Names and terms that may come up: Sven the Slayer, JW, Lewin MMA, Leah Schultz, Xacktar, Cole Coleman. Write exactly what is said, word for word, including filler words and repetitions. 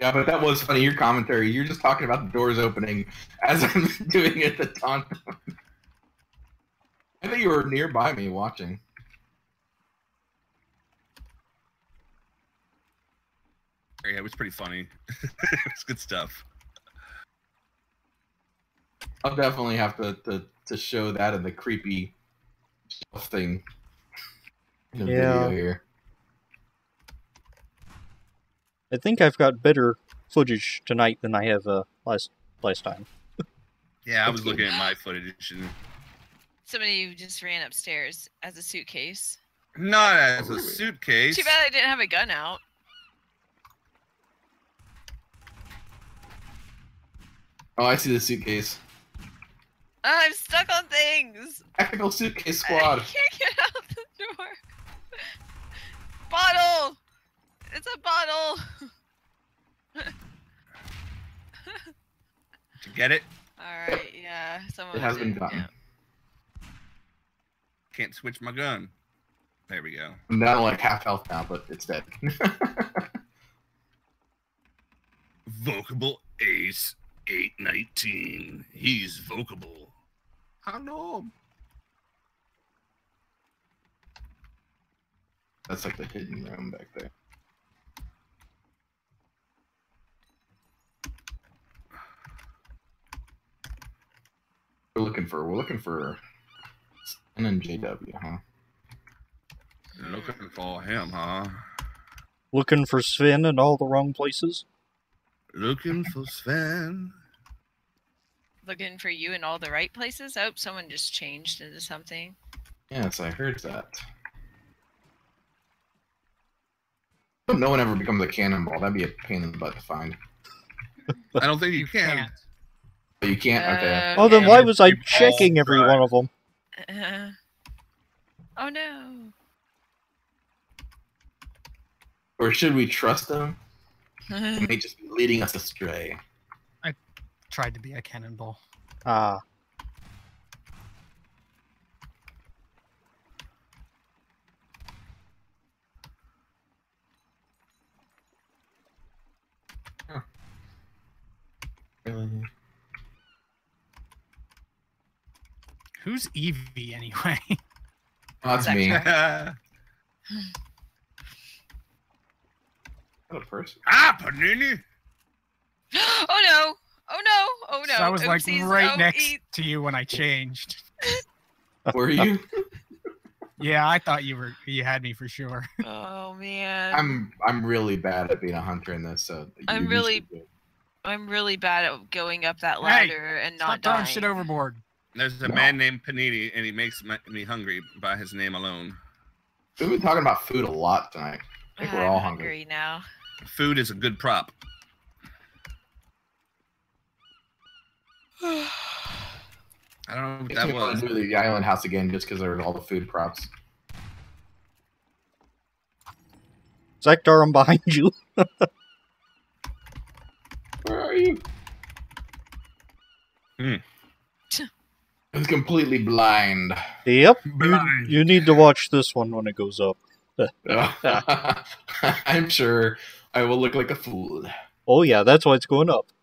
Yeah, but that was funny. Your commentary, you're just talking about the doors opening as I'm doing it the taunt. I think you were nearby me watching. Yeah, it was pretty funny. It was good stuff. I'll definitely have to to, to show that in the creepy stuff thing in the yeah. video here. I think I've got better footage tonight than I have uh, last last time. Yeah, I was looking at my footage. And... Somebody just ran upstairs as a suitcase. Not as a suitcase. Too bad I didn't have a gun out. Oh, I see the suitcase. I'm stuck on things. Tactical suitcase squad. I can't get out the door. Bottle. It's a bottle! Did you get it? Alright, yeah. Someone it has did. been gotten. Yeah. Can't switch my gun. There we go. I'm down like half health now, but it's dead. Vocable Ace eight nineteen. He's vocable. I know. That's like the hidden room back there. We're looking for, we're looking for Sven and J W, huh? Looking for him, huh? Looking for Sven in all the wrong places? Looking for Sven. Looking for you in all the right places? I hope someone just changed into something. Yes, I heard that. I hope no one ever becomes a cannonball. That'd be a pain in the butt to find. I don't think you can. Yeah. You can't? Okay. Uh, oh, then yeah. why was I checking every one of them? Uh, oh, no. Or should we trust them? They may just be leading us astray. I tried to be a cannonball. Ah. Uh. Huh. Really? Who's Evie anyway? That's oh, me. What a person. Ah, Panini! Oh no! Oh no! Oh no! So I was Oopsies. like right oh, next eat. to you when I changed. Were you? Yeah, I thought you were. You had me for sure. Oh man. I'm I'm really bad at being a hunter in this. So I'm really I'm really bad at going up that ladder hey, and not dying. Stop throwing shit overboard. There's a no. man named Panini, and he makes me hungry by his name alone. We've been talking about food a lot tonight. I think I'm we're all hungry. hungry now. Food is a good prop. I don't know what that was. Do the island house again, just because there were all the food props. Xacktar, I'm behind you. Where are you? Hmm. It's completely blind. Yep. Blind. You, you need to watch this one when it goes up. I'm sure I will look like a fool. Oh yeah, that's why it's going up.